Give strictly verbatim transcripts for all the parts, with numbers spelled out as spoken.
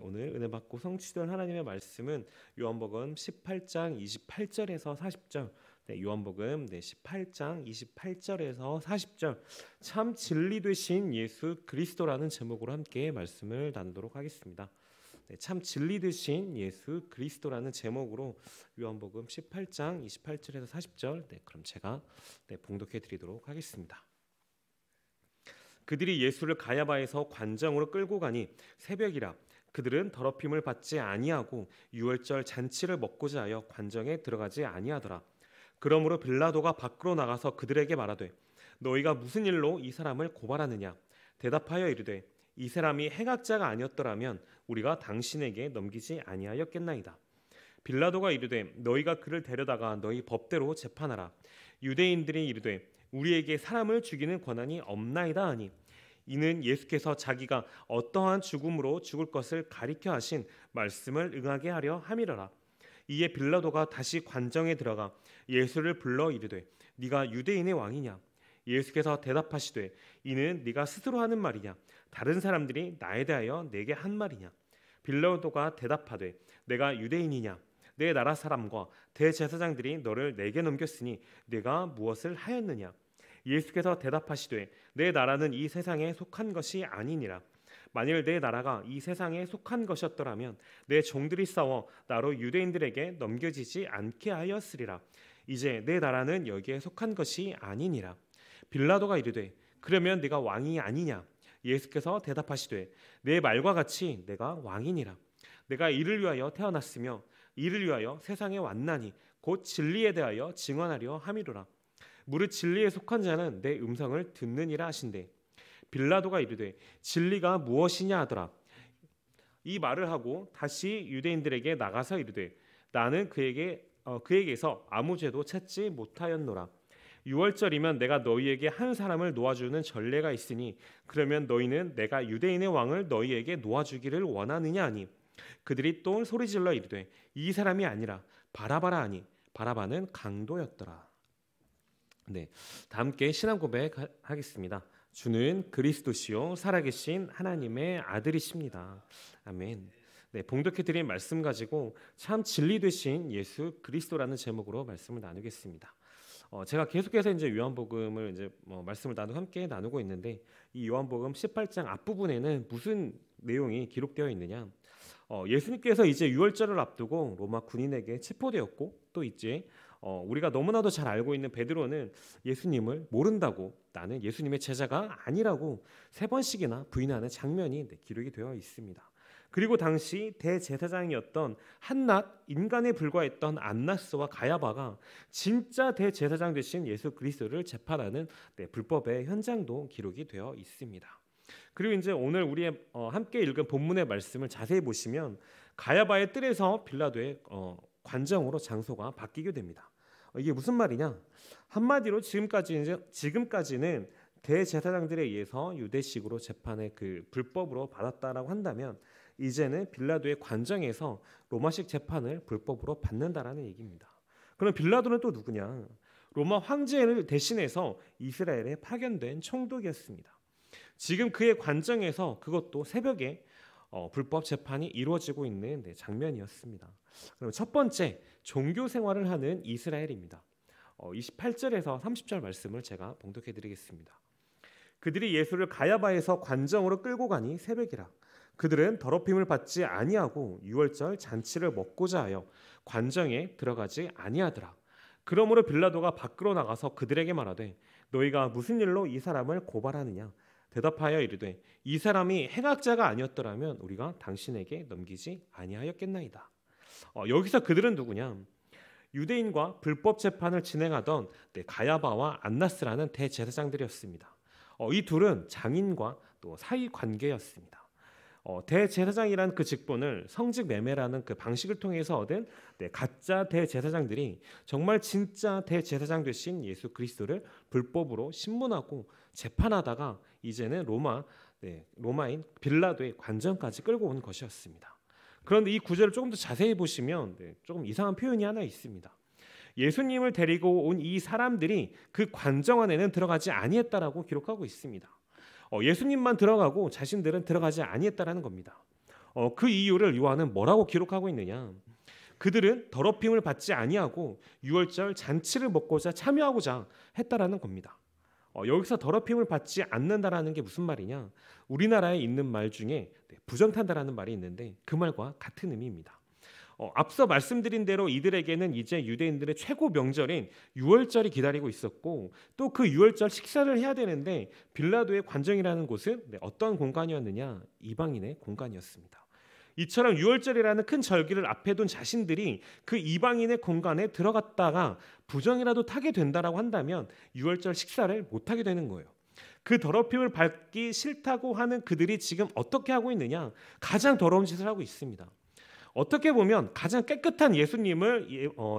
오늘 은혜 받고 성취된 하나님의 말씀은 요한복음 십팔 장 이십팔 절에서 사십 절, 네, 요한복음 네, 십팔 장 이십팔 절에서 사십 절 참 진리 되신 예수 그리스도라는 제목으로 함께 말씀을 나누도록 하겠습니다. 네, 참 진리 되신 예수 그리스도라는 제목으로 요한복음 십팔 장 이십팔 절에서 사십 절, 네, 그럼 제가 네, 봉독해 드리도록 하겠습니다. 그들이 예수를 가야바에서 관장으로 끌고 가니 새벽이라 그들은 더럽힘을 받지 아니하고 유월절 잔치를 먹고자 하여 관정에 들어가지 아니하더라. 그러므로 빌라도가 밖으로 나가서 그들에게 말하되 너희가 무슨 일로 이 사람을 고발하느냐. 대답하여 이르되 이 사람이 행악자가 아니었더라면 우리가 당신에게 넘기지 아니하였겠나이다. 빌라도가 이르되 너희가 그를 데려다가 너희 법대로 재판하라. 유대인들이 이르되 우리에게 사람을 죽이는 권한이 없나이다 하니 이는 예수께서 자기가 어떠한 죽음으로 죽을 것을 가리켜 하신 말씀을 응하게 하려 함이러라. 이에 빌라도가 다시 관정에 들어가 예수를 불러 이르되 네가 유대인의 왕이냐. 예수께서 대답하시되 이는 네가 스스로 하는 말이냐. 다른 사람들이 나에 대하여 내게 한 말이냐. 빌라도가 대답하되 내가 유대인이냐. 내 나라 사람과 대제사장들이 너를 내게 넘겼으니 내가 무엇을 하였느냐. 예수께서 대답하시되 내 나라는 이 세상에 속한 것이 아니니라. 만일 내 나라가 이 세상에 속한 것이었더라면 내 종들이 싸워 나로 유대인들에게 넘겨지지 않게 하였으리라. 이제 내 나라는 여기에 속한 것이 아니니라. 빌라도가 이르되 그러면 네가 왕이 아니냐. 예수께서 대답하시되 내 말과 같이 내가 왕이니라. 내가 이를 위하여 태어났으며 이를 위하여 세상에 왔나니 곧 진리에 대하여 증언하려 함이로라. 무릇 진리에 속한 자는 내 음성을 듣느니라 하신대. 빌라도가 이르되 진리가 무엇이냐 하더라. 이 말을 하고 다시 유대인들에게 나가서 이르되 나는 그에게 어, 그에게서 아무 죄도 찾지 못하였노라. 유월절이면 내가 너희에게 한 사람을 놓아주는 전례가 있으니 그러면 너희는 내가 유대인의 왕을 너희에게 놓아주기를 원하느냐 하니 그들이 또 소리질러 이르되 이 사람이 아니라 바라바라 하니 바라바는 강도였더라. 네, 다 함께 신앙 고백하겠습니다. 주는 그리스도시요 살아계신 하나님의 아들이십니다. 아멘. 네, 봉독해드린 말씀 가지고 참 진리 되신 예수 그리스도라는 제목으로 말씀을 나누겠습니다. 어, 제가 계속해서 이제 요한복음을 이제 뭐 말씀을 나누 함께 나누고 있는데 이 요한복음 십팔 장 앞부분에는 무슨 내용이 기록되어 있느냐. 어, 예수님께서 이제 유월절을 앞두고 로마 군인에게 체포되었고 또 이제 어, 우리가 너무나도 잘 알고 있는 베드로는 예수님을 모른다고 나는 예수님의 제자가 아니라고 세 번씩이나 부인하는 장면이 네, 기록이 되어 있습니다. 그리고 당시 대제사장이었던 한낱 인간에 불과했던 안나스와 가야바가 진짜 대제사장 되신 예수 그리스도를 재판하는 네, 불법의 현장도 기록이 되어 있습니다. 그리고 이제 오늘 우리의 어, 함께 읽은 본문의 말씀을 자세히 보시면 가야바의 뜰에서 빌라도의 어, 관정으로 장소가 바뀌게 됩니다. 이게 무슨 말이냐? 한마디로 지금까지 이제 지금까지는 대제사장들에 의해서 유대식으로 재판의 그 불법으로 받았다라고 한다면 이제는 빌라도의 관정에서 로마식 재판을 불법으로 받는다라는 얘기입니다. 그럼 빌라도는 또 누구냐? 로마 황제를 대신해서 이스라엘에 파견된 총독이었습니다. 지금 그의 관정에서 그것도 새벽에 어, 불법 재판이 이루어지고 있는 네, 장면이었습니다. 그럼 첫 번째, 종교 생활을 하는 이스라엘입니다. 어, 이십팔 절에서 삼십 절 말씀을 제가 봉독해 드리겠습니다. 그들이 예수를 가야바에서 관정으로 끌고 가니 새벽이라 그들은 더럽힘을 받지 아니하고 유월절 잔치를 먹고자 하여 관정에 들어가지 아니하더라. 그러므로 빌라도가 밖으로 나가서 그들에게 말하되 너희가 무슨 일로 이 사람을 고발하느냐. 대답하여 이르되 이 사람이 행악자가 아니었더라면 우리가 당신에게 넘기지 아니하였겠나이다. 어, 여기서 그들은 누구냐? 유대인과 불법 재판을 진행하던 네, 가야바와 안나스라는 대제사장들이었습니다. 어, 이 둘은 장인과 또 사이 관계였습니다. 어, 대제사장이란 그 직분을 성직 매매라는 그 방식을 통해서 얻은 네, 가짜 대제사장들이 정말 진짜 대제사장 되신 예수 그리스도를 불법으로 신문하고 재판하다가 이제는 로마, 네, 로마인 빌라도의 관정까지 끌고 온 것이었습니다. 그런데 이 구절을 조금 더 자세히 보시면 네, 조금 이상한 표현이 하나 있습니다. 예수님을 데리고 온 이 사람들이 그 관정 안에는 들어가지 아니했다라고 기록하고 있습니다. 어, 예수님만 들어가고 자신들은 들어가지 아니했다라는 겁니다. 어, 그 이유를 요한은 뭐라고 기록하고 있느냐? 그들은 더럽힘을 받지 아니하고 유월절 잔치를 먹고자 참여하고자 했다라는 겁니다. 어, 여기서 더럽힘을 받지 않는다라는 게 무슨 말이냐? 우리나라에 있는 말 중에 부정탄다라는 말이 있는데 그 말과 같은 의미입니다. 어, 앞서 말씀드린 대로 이들에게는 이제 유대인들의 최고 명절인 유월절이 기다리고 있었고 또 그 유월절 식사를 해야 되는데 빌라도의 관정이라는 곳은 어떤 공간이었느냐? 이방인의 공간이었습니다. 이처럼 유월절이라는 큰 절기를 앞에 둔 자신들이 그 이방인의 공간에 들어갔다가 부정이라도 타게 된다라고 한다면 유월절 식사를 못하게 되는 거예요. 그 더럽힘을 받기 싫다고 하는 그들이 지금 어떻게 하고 있느냐? 가장 더러운 짓을 하고 있습니다. 어떻게 보면 가장 깨끗한 예수님을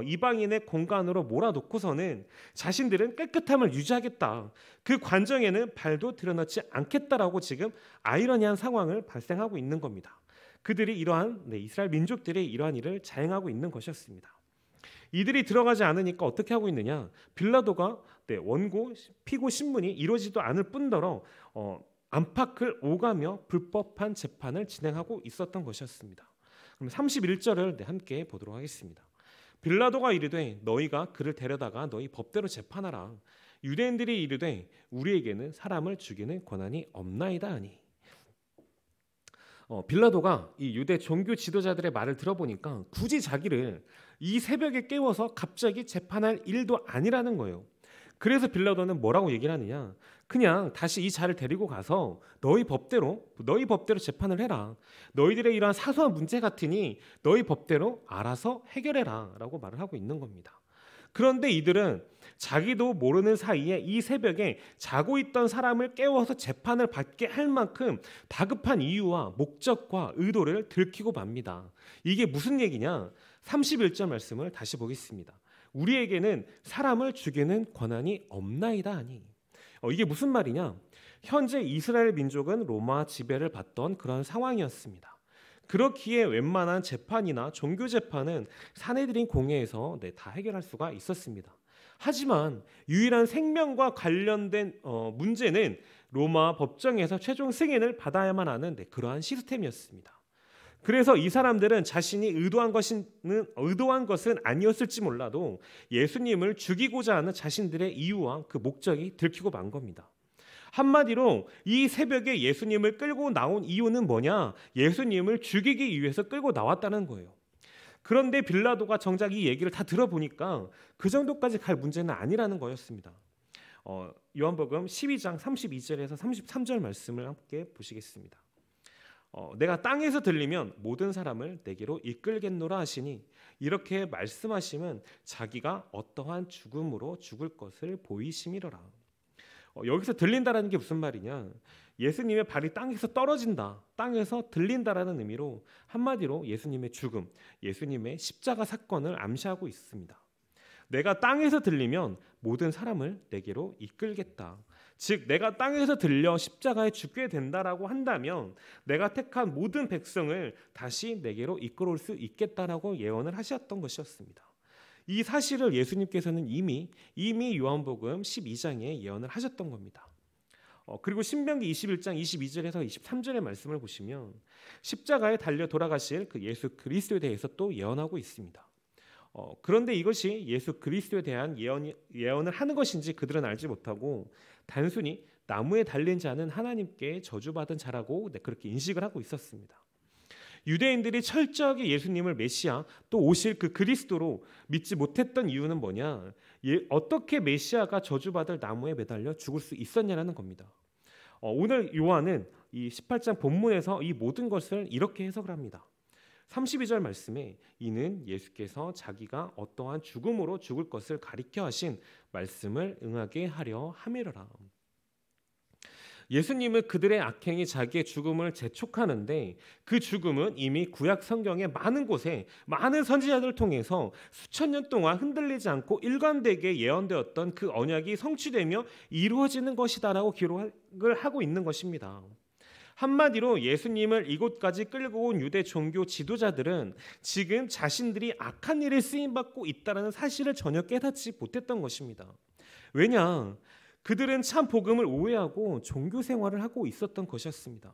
이방인의 공간으로 몰아놓고서는 자신들은 깨끗함을 유지하겠다, 그 관정에는 발도 들여넣지 않겠다라고 지금 아이러니한 상황을 발생하고 있는 겁니다. 그들이 이러한 네, 이스라엘 민족들이 이러한 일을 자행하고 있는 것이었습니다. 이들이 들어가지 않으니까 어떻게 하고 있느냐? 빌라도가 네, 원고, 피고 신문이 이루어지도 않을 뿐더러 어, 안팎을 오가며 불법한 재판을 진행하고 있었던 것이었습니다. 그럼 삼십일 절을 네, 함께 보도록 하겠습니다. 빌라도가 이르되 너희가 그를 데려다가 너희 법대로 재판하라. 유대인들이 이르되 우리에게는 사람을 죽이는 권한이 없나이다 하니. 어, 빌라도가 이 유대 종교 지도자들의 말을 들어보니까 굳이 자기를 이 새벽에 깨워서 갑자기 재판할 일도 아니라는 거예요. 그래서 빌라도는 뭐라고 얘기를 하느냐? 그냥 다시 이 자를 데리고 가서 너희 법대로 너희 법대로 재판을 해라. 너희들의 이러한 사소한 문제 같으니 너희 법대로 알아서 해결해라 라고 말을 하고 있는 겁니다. 그런데 이들은 자기도 모르는 사이에 이 새벽에 자고 있던 사람을 깨워서 재판을 받게 할 만큼 다급한 이유와 목적과 의도를 들키고 맙니다. 이게 무슨 얘기냐? 삼십일 절 말씀을 다시 보겠습니다. 우리에게는 사람을 죽이는 권한이 없나이다 하니. 어, 이게 무슨 말이냐? 현재 이스라엘 민족은 로마 지배를 받던 그런 상황이었습니다. 그렇기에 웬만한 재판이나 종교 재판은 사내들인 공회에서 네, 다 해결할 수가 있었습니다. 하지만 유일한 생명과 관련된 어, 문제는 로마 법정에서 최종 승인을 받아야만 하는 네, 그러한 시스템이었습니다. 그래서 이 사람들은 자신이 의도한 것은, 의도한 것은 아니었을지 몰라도 예수님을 죽이고자 하는 자신들의 이유와 그 목적이 들키고 만 겁니다. 한마디로 이 새벽에 예수님을 끌고 나온 이유는 뭐냐? 예수님을 죽이기 위해서 끌고 나왔다는 거예요. 그런데 빌라도가 정작 이 얘기를 다 들어보니까 그 정도까지 갈 문제는 아니라는 거였습니다. 어, 요한복음 십이 장 삼십이 절에서 삼십삼 절 말씀을 함께 보시겠습니다. 어, 내가 땅에서 들리면 모든 사람을 내게로 이끌겠노라 하시니 이렇게 말씀하시면 자기가 어떠한 죽음으로 죽을 것을 보이심이로라. 어, 여기서 들린다라는 게 무슨 말이냐? 예수님의 발이 땅에서 떨어진다, 땅에서 들린다라는 의미로 한마디로 예수님의 죽음, 예수님의 십자가 사건을 암시하고 있습니다. 내가 땅에서 들리면 모든 사람을 내게로 이끌겠다, 즉 내가 땅에서 들려 십자가에 죽게 된다라고 한다면 내가 택한 모든 백성을 다시 내게로 이끌어올 수 있겠다라고 예언을 하셨던 것이었습니다. 이 사실을 예수님께서는 이미 이미 요한복음 십이 장에 예언을 하셨던 겁니다. 어, 그리고 신명기 이십일 장 이십이 절에서 이십삼 절의 말씀을 보시면 십자가에 달려 돌아가실 그 예수 그리스도에 대해서 또 예언하고 있습니다. 어, 그런데 이것이 예수 그리스도에 대한 예언이, 예언을 하는 것인지 그들은 알지 못하고 단순히 나무에 달린 자는 하나님께 저주받은 자라고 네, 그렇게 인식을 하고 있었습니다. 유대인들이 철저하게 예수님을 메시아 또 오실 그 그리스도로 믿지 못했던 이유는 뭐냐? 예, 어떻게 메시아가 저주받을 나무에 매달려 죽을 수 있었냐라는 겁니다. 어, 오늘 요한은 이 십팔 장 본문에서 이 모든 것을 이렇게 해석을 합니다. 삼십이 절 말씀에 이는 예수께서 자기가 어떠한 죽음으로 죽을 것을 가리켜 하신 말씀을 응하게 하려 함이로라. 예수님은 그들의 악행이 자기의 죽음을 재촉하는데 그 죽음은 이미 구약 성경의 많은 곳에 많은 선지자들을 통해서 수천 년 동안 흔들리지 않고 일관되게 예언되었던 그 언약이 성취되며 이루어지는 것이다라고 기록을 하고 있는 것입니다. 한마디로 예수님을 이곳까지 끌고 온 유대 종교 지도자들은 지금 자신들이 악한 일에 쓰임받고 있다는 사실을 전혀 깨닫지 못했던 것입니다. 왜냐? 그들은 참 복음을 오해하고 종교 생활을 하고 있었던 것이었습니다.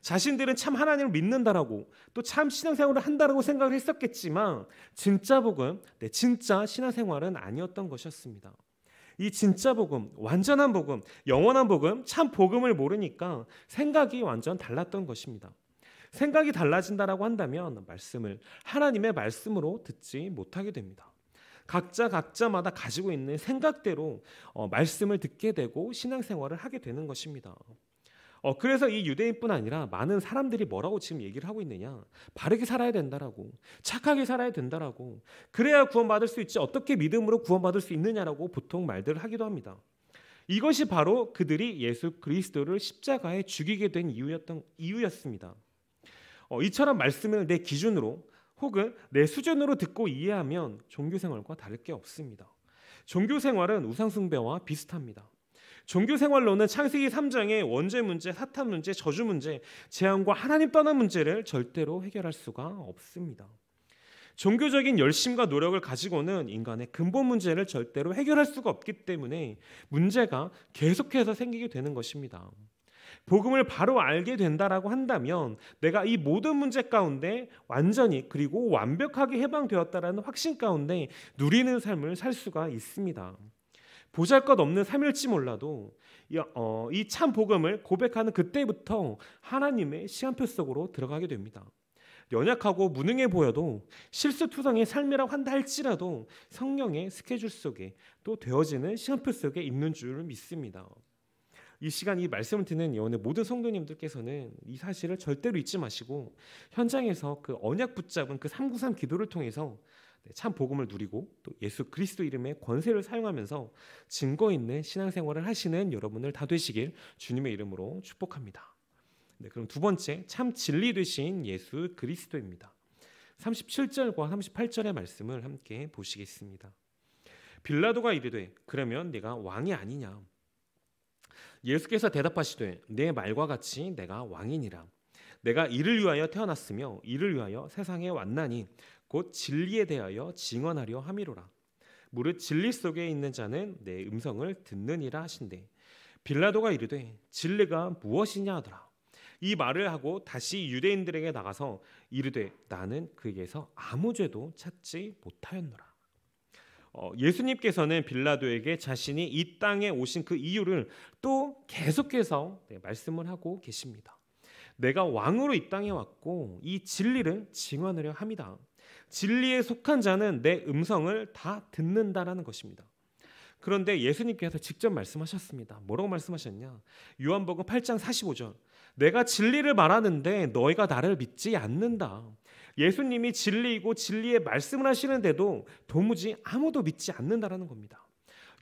자신들은 참 하나님을 믿는다라고 또 참 신앙생활을 한다라고 생각을 했었겠지만 진짜 복음, 네, 진짜 신앙생활은 아니었던 것이었습니다. 이 진짜 복음, 완전한 복음, 영원한 복음, 참 복음을 모르니까 생각이 완전 달랐던 것입니다. 생각이 달라진다라고 한다면 말씀을 하나님의 말씀으로 듣지 못하게 됩니다. 각자 각자마다 가지고 있는 생각대로 어, 말씀을 듣게 되고 신앙생활을 하게 되는 것입니다. 어, 그래서 이 유대인뿐 아니라 많은 사람들이 뭐라고 지금 얘기를 하고 있느냐, 바르게 살아야 된다라고, 착하게 살아야 된다라고, 그래야 구원받을 수 있지 어떻게 믿음으로 구원받을 수 있느냐라고 보통 말들을 하기도 합니다. 이것이 바로 그들이 예수 그리스도를 십자가에 죽이게 된 이유였던, 이유였습니다. 어, 이처럼 말씀을 내 기준으로 혹은 내 수준으로 듣고 이해하면 종교생활과 다를 게 없습니다. 종교생활은 우상숭배와 비슷합니다. 종교생활로는 창세기 삼 장의 원죄 문제, 사탄 문제, 저주 문제, 재앙과 하나님 떠난 문제를 절대로 해결할 수가 없습니다. 종교적인 열심과 노력을 가지고는 인간의 근본 문제를 절대로 해결할 수가 없기 때문에 문제가 계속해서 생기게 되는 것입니다. 복음을 바로 알게 된다라고 한다면 내가 이 모든 문제 가운데 완전히 그리고 완벽하게 해방되었다라는 확신 가운데 누리는 삶을 살 수가 있습니다. 보잘것없는 삶일지 몰라도 이 참 복음을 고백하는 그때부터 하나님의 시간표 속으로 들어가게 됩니다. 연약하고 무능해 보여도 실수투성의 삶이라고 한다 할지라도 성령의 스케줄 속에 또 되어지는 시간표 속에 있는 줄 믿습니다. 이 시간 이 말씀을 듣는 예언의 모든 성도님들께서는 이 사실을 절대로 잊지 마시고 현장에서 그 언약 붙잡은 그 삼구삼 기도를 통해서 참 복음을 누리고 또 예수 그리스도 이름의 권세를 사용하면서 증거 있는 신앙생활을 하시는 여러분을 다 되시길 주님의 이름으로 축복합니다. 네, 그럼 두 번째, 참 진리 되신 예수 그리스도입니다. 삼십칠 절과 삼십팔 절의 말씀을 함께 보시겠습니다. 빌라도가 이르되 그러면 네가 왕이 아니냐? 예수께서 대답하시되 내 말과 같이 내가 왕이니라. 내가 이를 위하여 태어났으며 이를 위하여 세상에 왔나니 곧 진리에 대하여 증언하려 함이로라. 무릇 진리 속에 있는 자는 내 음성을 듣느니라 하신대. 빌라도가 이르되 진리가 무엇이냐 하더라. 이 말을 하고 다시 유대인들에게 나가서 이르되 나는 그에게서 아무 죄도 찾지 못하였노라. 어, 예수님께서는 빌라도에게 자신이 이 땅에 오신 그 이유를 또 계속해서 네, 말씀을 하고 계십니다. 내가 왕으로 이 땅에 왔고 이 진리를 증언하려 합니다. 진리에 속한 자는 내 음성을 다 듣는다라는 것입니다. 그런데 예수님께서 직접 말씀하셨습니다. 뭐라고 말씀하셨냐? 요한복음 팔 장 사십오 절. 내가 진리를 말하는데 너희가 나를 믿지 않는다. 예수님이 진리이고 진리의 말씀을 하시는데도 도무지 아무도 믿지 않는다라는 겁니다.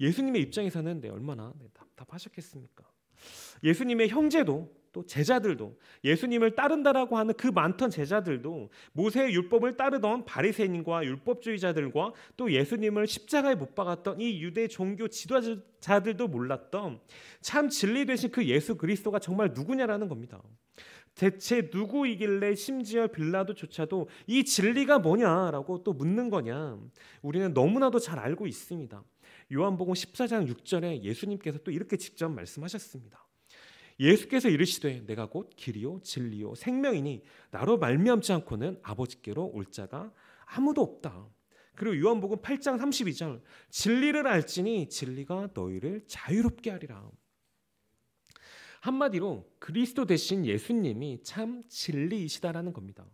예수님의 입장에서는 네, 얼마나 네, 답답하셨겠습니까? 예수님의 형제도 또 제자들도 예수님을 따른다라고 하는 그 많던 제자들도 모세의 율법을 따르던 바리새인과 율법주의자들과 또 예수님을 십자가에 못 박았던 이 유대 종교 지도자들도 몰랐던 참 진리 되신 그 예수 그리스도가 정말 누구냐라는 겁니다. 대체 누구이길래 심지어 빌라도조차도 이 진리가 뭐냐라고 또 묻는 거냐? 우리는 너무나도 잘 알고 있습니다. 요한복음 십사 장 육 절에 예수님께서 또 이렇게 직접 말씀하셨습니다. 예수께서 이르시되 내가 곧 길이요 진리요 생명이니 나로 말미암지 않고는 아버지께로 올 자가 아무도 없다. 그리고 요한복음 팔 장 삼십이 절 진리를 알지니 진리가 너희를 자유롭게 하리라. 한마디로 그리스도 대신 예수님이 참 진리이시다라는 겁니다.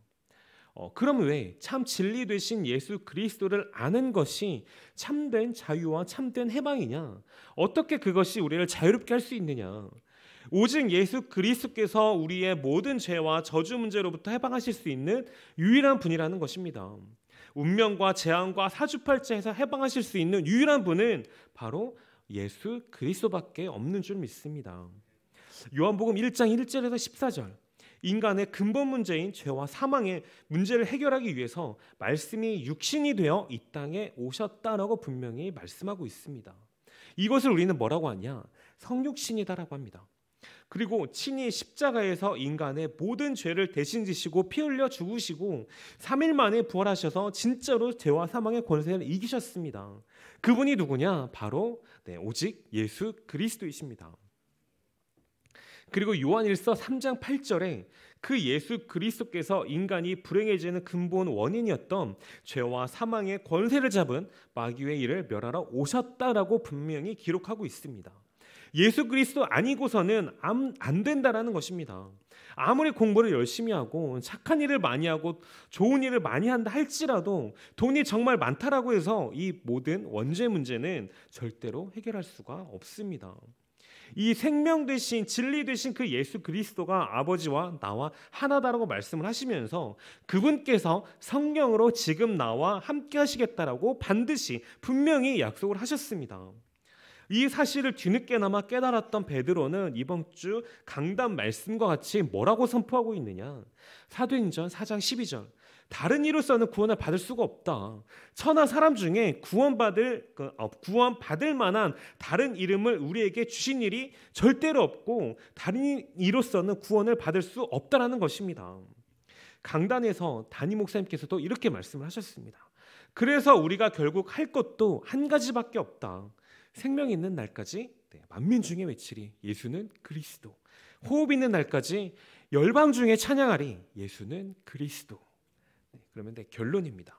어, 그럼 왜 참 진리 되신 예수 그리스도를 아는 것이 참된 자유와 참된 해방이냐? 어떻게 그것이 우리를 자유롭게 할 수 있느냐? 오직 예수 그리스도께서 우리의 모든 죄와 저주 문제로부터 해방하실 수 있는 유일한 분이라는 것입니다. 운명과 재앙과 사주팔자에서 해방하실 수 있는 유일한 분은 바로 예수 그리스도밖에 없는 줄 믿습니다. 요한복음 일 장 일 절에서 십사 절 인간의 근본 문제인 죄와 사망의 문제를 해결하기 위해서 말씀이 육신이 되어 이 땅에 오셨다라고 분명히 말씀하고 있습니다. 이것을 우리는 뭐라고 하냐? 성육신이다라고 합니다. 그리고 친히 십자가에서 인간의 모든 죄를 대신 지시고 피 흘려 죽으시고 삼 일 만에 부활하셔서 진짜로 죄와 사망의 권세를 이기셨습니다. 그분이 누구냐? 바로 네, 오직 예수 그리스도이십니다. 그리고 요한일서 삼 장 팔 절에 그 예수 그리스도께서 인간이 불행해지는 근본 원인이었던 죄와 사망의 권세를 잡은 마귀의 일을 멸하러 오셨다라고 분명히 기록하고 있습니다. 예수 그리스도 아니고서는 안 된다라는 것입니다. 아무리 공부를 열심히 하고 착한 일을 많이 하고 좋은 일을 많이 한다 할지라도 돈이 정말 많다라고 해서 이 모든 원죄 문제는 절대로 해결할 수가 없습니다. 이 생명 되신 진리 되신 그 예수 그리스도가 아버지와 나와 하나다라고 말씀을 하시면서 그분께서 성령으로 지금 나와 함께 하시겠다라고 반드시 분명히 약속을 하셨습니다. 이 사실을 뒤늦게나마 깨달았던 베드로는 이번 주 강단 말씀과 같이 뭐라고 선포하고 있느냐, 사도행전 사 장 십이 절 다른 이로서는 구원을 받을 수가 없다. 천하 사람 중에 구원받을, 구원받을 만한 다른 이름을 우리에게 주신 일이 절대로 없고 다른 이로서는 구원을 받을 수 없다라는 것입니다. 강단에서 담임 목사님께서도 이렇게 말씀을 하셨습니다. 그래서 우리가 결국 할 것도 한 가지밖에 없다. 생명이 있는 날까지 만민 중에 외치리 예수는 그리스도. 호흡 있는 날까지 열방 중에 찬양하리 예수는 그리스도. 그러면 결론입니다.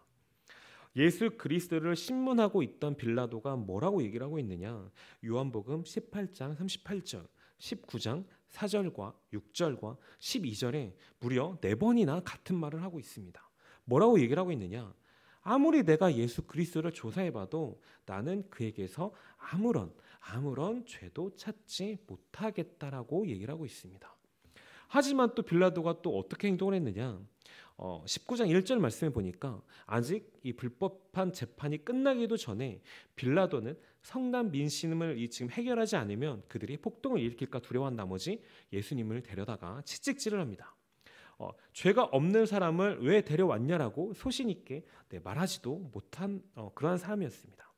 예수 그리스도를 신문하고 있던 빌라도가 뭐라고 얘기를 하고 있느냐, 요한복음 십팔 장 삼십팔 절 십구 장 사 절과 육 절과 십이 절에 무려 네 번이나 같은 말을 하고 있습니다. 뭐라고 얘기를 하고 있느냐, 아무리 내가 예수 그리스도를 조사해봐도 나는 그에게서 아무런 아무런 죄도 찾지 못하겠다라고 얘기를 하고 있습니다. 하지만 또 빌라도가 또 어떻게 행동을 했느냐, 어, 십구 장 일 절 말씀해 보니까 아직 이 불법한 재판이 끝나기도 전에 빌라도는 성난 민심을 이 지금 해결하지 않으면 그들이 폭동을 일으킬까 두려워한 나머지 예수님을 데려다가 채찍질을 합니다. 어, 죄가 없는 사람을 왜 데려왔냐라고 소신 있게 네, 말하지도 못한 어, 그러한 사람이었습니다.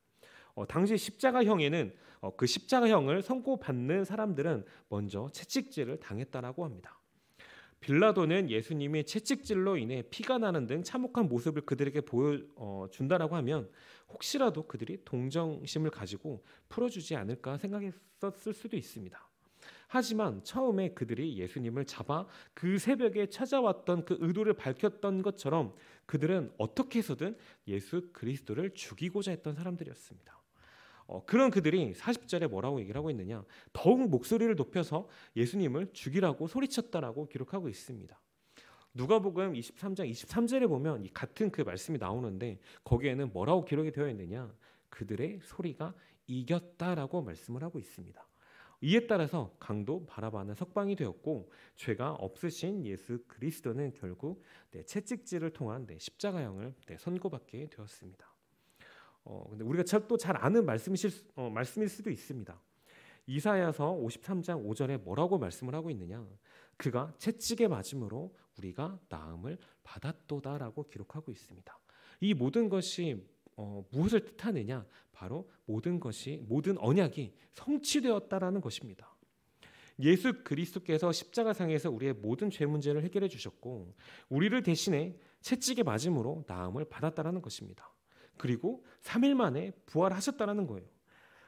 어, 당시 십자가형에는 어, 그 십자가형을 선고받는 사람들은 먼저 채찍질을 당했다라고 합니다. 빌라도는 예수님의 채찍질로 인해 피가 나는 등 참혹한 모습을 그들에게 보여준다라고 하면 혹시라도 그들이 동정심을 가지고 풀어주지 않을까 생각했었을 수도 있습니다. 하지만 처음에 그들이 예수님을 잡아 그 새벽에 찾아왔던 그 의도를 밝혔던 것처럼 그들은 어떻게 해서든 예수 그리스도를 죽이고자 했던 사람들이었습니다. 어, 그런 그들이 사십 절에 뭐라고 얘기를 하고 있느냐, 더욱 목소리를 높여서 예수님을 죽이라고 소리쳤다라고 기록하고 있습니다. 누가복음 이십삼 장 이십삼 절에 보면 이 같은 그 말씀이 나오는데 거기에는 뭐라고 기록이 되어 있느냐, 그들의 소리가 이겼다라고 말씀을 하고 있습니다. 이에 따라서 강도 바라바는 석방이 되었고 죄가 없으신 예수 그리스도는 결국 네, 채찍질을 통한 네, 십자가형을 네, 선고받게 되었습니다. 어, 근데 우리가 또 잘 아는 말씀이실, 어, 말씀일 수도 있습니다. 이사야서 오십삼 장 오 절에 뭐라고 말씀을 하고 있느냐, 그가 채찍에 맞음으로 우리가 나음을 받았도다라고 기록하고 있습니다. 이 모든 것이 어, 무엇을 뜻하느냐, 바로 모든 것이 모든 언약이 성취되었다라는 것입니다. 예수 그리스도께서 십자가상에서 우리의 모든 죄 문제를 해결해 주셨고 우리를 대신해 채찍에 맞음으로 나음을 받았다라는 것입니다. 그리고 삼 일 만에 부활하셨다라는 거예요.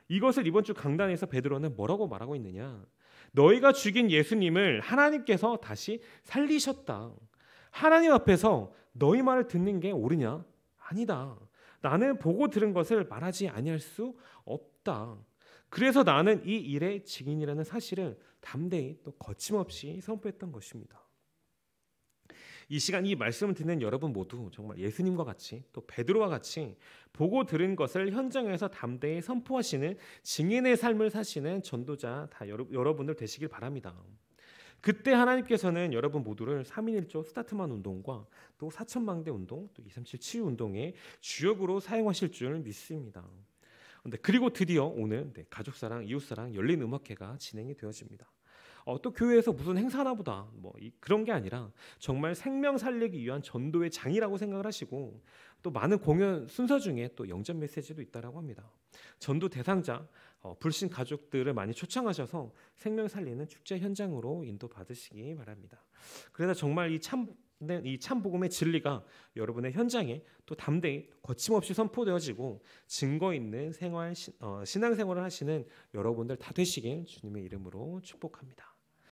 이것을 이번 주 강단에서 베드로는 뭐라고 말하고 있느냐, 너희가 죽인 예수님을 하나님께서 다시 살리셨다. 하나님 앞에서 너희 말을 듣는 게 옳으냐? 아니다. 나는 보고 들은 것을 말하지 아니할 수 없다. 그래서 나는 이 일의 증인이라는 사실을 담대히 또 거침없이 선포했던 것입니다. 이 시간 이 말씀을 듣는 여러분 모두 정말 예수님과 같이 또 베드로와 같이 보고 들은 것을 현장에서 담대히 선포하시는 증인의 삶을 사시는 전도자 다 여러, 여러분들 되시길 바랍니다. 그때 하나님께서는 여러분 모두를 삼 인 일 조 스타트만 운동과 또 사천망대 운동, 또 이삼칠 치유운동의 주역으로 사용하실 줄 믿습니다. 근데 그리고 드디어 오늘 네, 가족사랑, 이웃사랑, 열린음악회가 진행이 되어집니다. 어, 또 교회에서 무슨 행사나 보다 뭐 이, 그런 게 아니라 정말 생명 살리기 위한 전도의 장이라고 생각을 하시고 또 많은 공연 순서 중에 또 영접 메시지도 있다라고 합니다. 전도 대상자 어, 불신 가족들을 많이 초청하셔서 생명 살리는 축제 현장으로 인도받으시기 바랍니다. 그래서 정말 이 참 이 참 복음의 진리가 여러분의 현장에 또 담대히 거침없이 선포되어지고 증거 있는 생활 신, 어, 신앙생활을 하시는 여러분들 다 되시길 주님의 이름으로 축복합니다.